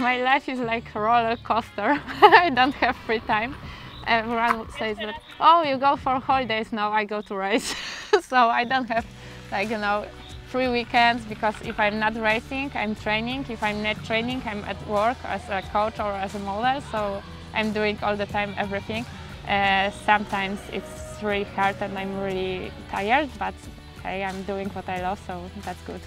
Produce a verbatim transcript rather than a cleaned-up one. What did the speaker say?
my life is like a roller coaster. I don't have free time. Everyone says that, oh, you go for holidays. Now I go to race. So I don't have, like, you know, free weekends, because if I'm not racing, I'm training. If I'm not training, I'm at work as a coach or as a model. So I'm doing all the time everything. Uh, sometimes it's really hard and I'm really tired, but hey, I'm doing what I love, so that's good.